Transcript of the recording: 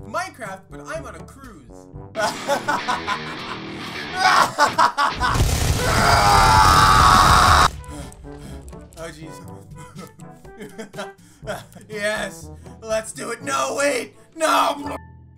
Minecraft, but I'm on a cruise. Oh, jeez. Yes, let's do it. No, wait, no.